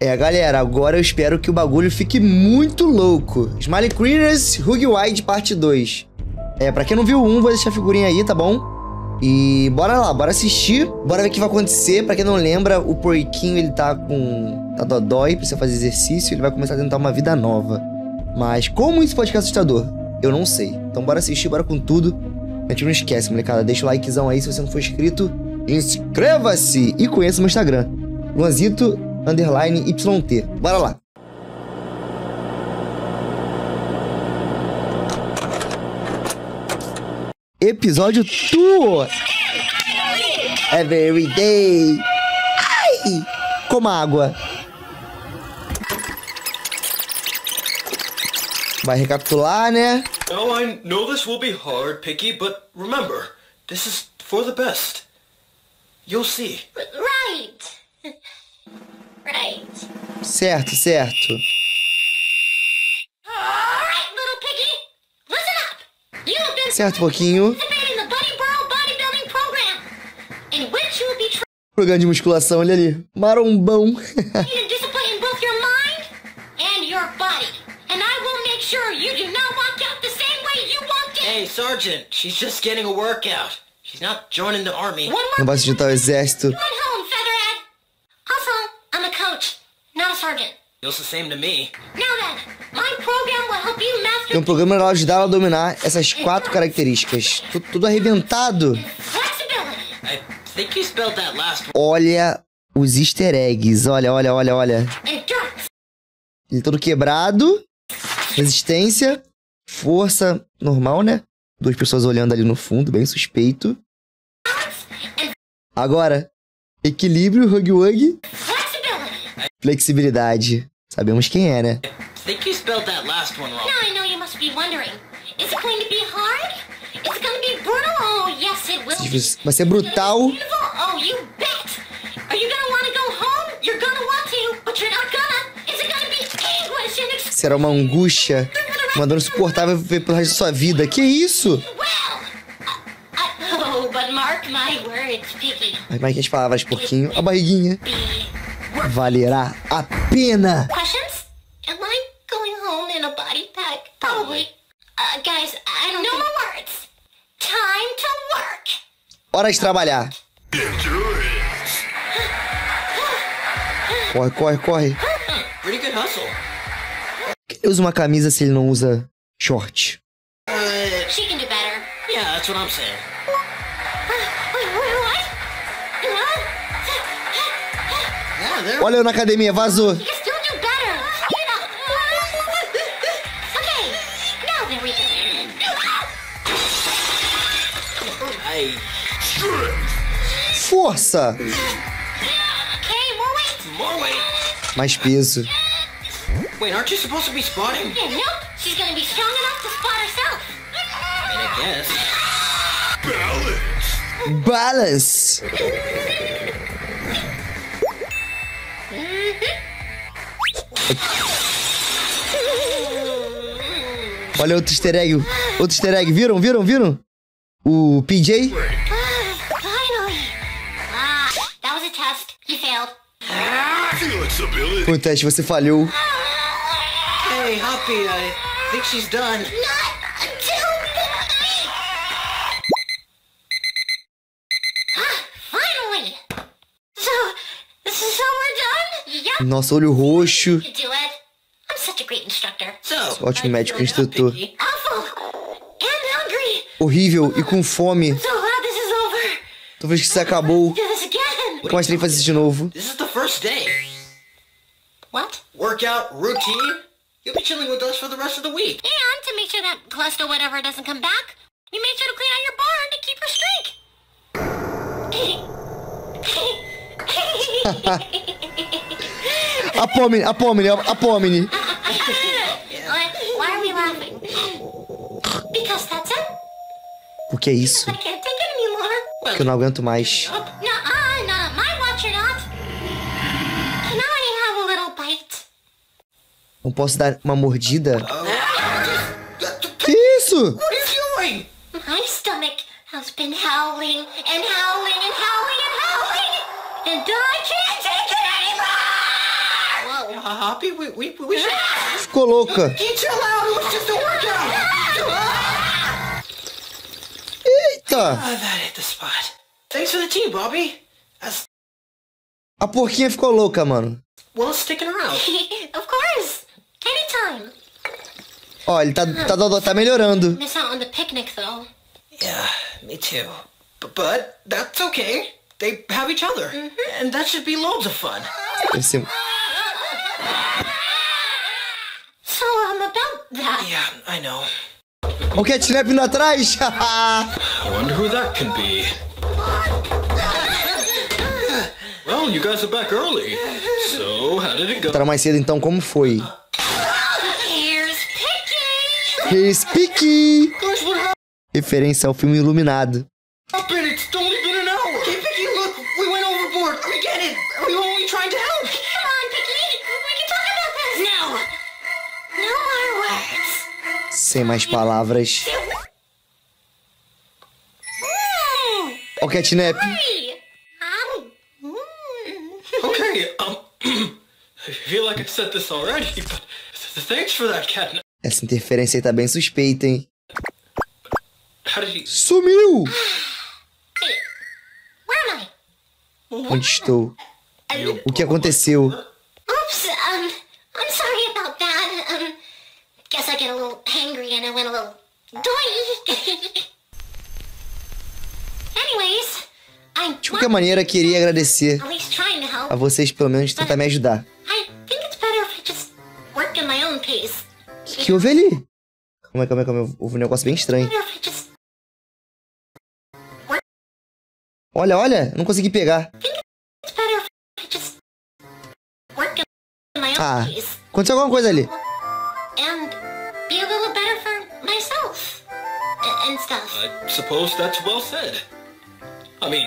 É, galera, agora eu espero que o bagulho fique muito louco. Smiling Critters, Hog Wild, parte 2. É, pra quem não viu o 1, vou deixar a figurinha aí, tá bom? E bora lá, bora assistir. Bora ver o que vai acontecer. Pra quem não lembra, o porquinho, ele tá com... tá dodói, precisa fazer exercício. Ele vai começar a tentar uma vida nova. Mas como isso pode ficar assustador? Eu não sei. Então bora assistir, bora com tudo. A gente não esquece, molecada. Deixa o likezão aí se você não for inscrito. Inscreva-se! E conheça o meu Instagram. Luanzito... _YT. Bora lá. Episódio Tour. Every day. Ai! Como a água. Vai recapitular, né? Now I know this will be hard, Picky, but remember, this is for the best. You'll see. Right. Certo, certo. Certo, pouquinho. Programa de musculação, olha ali. Marombão. Não vai se juntar ao exército. Tem um programa para ajudar ela a dominar essas 4 características. Tudo arrebentado. Olha os easter eggs. Olha, olha, olha, olha. Ele todo quebrado. Resistência. Força normal, né? 2 pessoas olhando ali no fundo, bem suspeito. Agora, equilíbrio, hug-wug. Flexibilidade. Sabemos quem é, né? Vai ser brutal. Será uma angústia, uma dor insuportável pelo resto da sua vida. Que isso? Mas marque as palavras, porquinho. A barriguinha. Valerá a pena. Hora de trabalhar. Corre, corre, corre. Ele usa uma camisa se ele não usa short. Olha eu na academia, vazou. Força! Mais peso. Balance! Olha outro easter egg. Outro easter egg. Viram, viram, viram? O PJ. Foi um teste, você falhou. Hey, Hoppy, I think she's done. Nossa, olho roxo. Ótimo médico instrutor. Horrível e com fome. Talvez que isso acabou. Como mais tem que fazer isso de novo? Apomine, apomine, apomine. O que é isso? Que eu não aguento mais. Não posso dar uma mordida? Que isso? happy. We should... Ficou louca. Eita! A porquinha ficou louca, mano. Ó, ele tá melhorando. Yeah, me too. But that's okay. They have each other. Mm-hmm. And that should be loads of fun. So about that. Yeah, I know. O Catnap indo atrás? I wonder who that can be. Well, you guys are back early. So, how did it go? Entraram mais cedo, então como foi? Here's Picky. Here's Picky. Referência ao filme Iluminado. Sem mais palavras. Ó o Catnap. Essa interferência aí tá bem suspeita, hein? Sumiu! Onde estou? O que aconteceu? De qualquer maneira, queria agradecer a vocês, pelo menos, de tentar me ajudar. Que houve ali? Calma, houve um negócio bem estranho. Olha, não consegui pegar. Ah, aconteceu alguma coisa ali.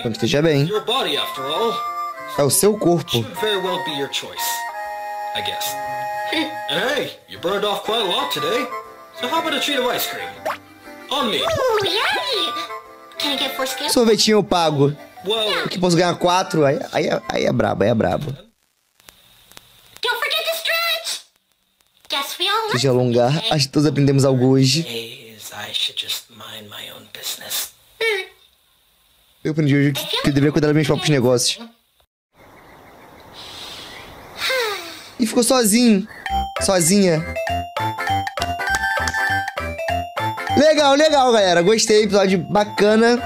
Quando esteja bem. É o seu corpo. Sorvetinho eu pago. O que posso ganhar 4? Aí é brabo, Se alongar, acho que todos aprendemos algo hoje. Eu aprendi hoje que eu deveria cuidar dos meus próprios negócios. E ficou sozinho. Sozinha. Legal, galera. Gostei, episódio bacana.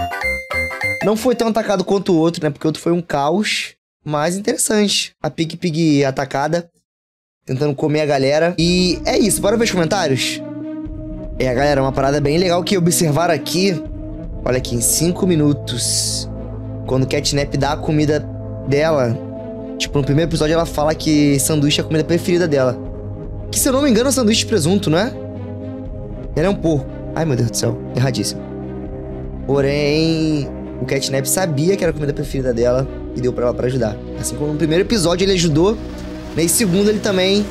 Não foi tão atacado quanto o outro, né? Porque o outro foi um caos. Mas interessante. A Picky atacada. Tentando comer a galera. E é isso. Bora ver os comentários? É, galera, uma parada bem legal que observaram aqui. Olha aqui, em 5 minutos. Quando o Catnap dá a comida dela. Tipo, no primeiro episódio ela fala que sanduíche é a comida preferida dela. Que, se eu não me engano, é um sanduíche de presunto, não é? Ela é um porco. Ai, meu Deus do céu. Erradíssimo. Porém, o Catnap sabia que era a comida preferida dela e deu pra ela pra ajudar. Assim como no primeiro episódio ele ajudou. Nesse segundo ele também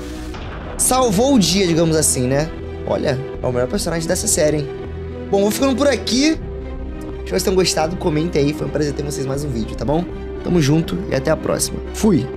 salvou o dia, digamos assim, né? Olha, é o melhor personagem dessa série, hein? Bom, vou ficando por aqui. Espero que vocês tenham gostado. Comentem aí. Foi um prazer ter vocês mais um vídeo, tá bom? Tamo junto e até a próxima. Fui!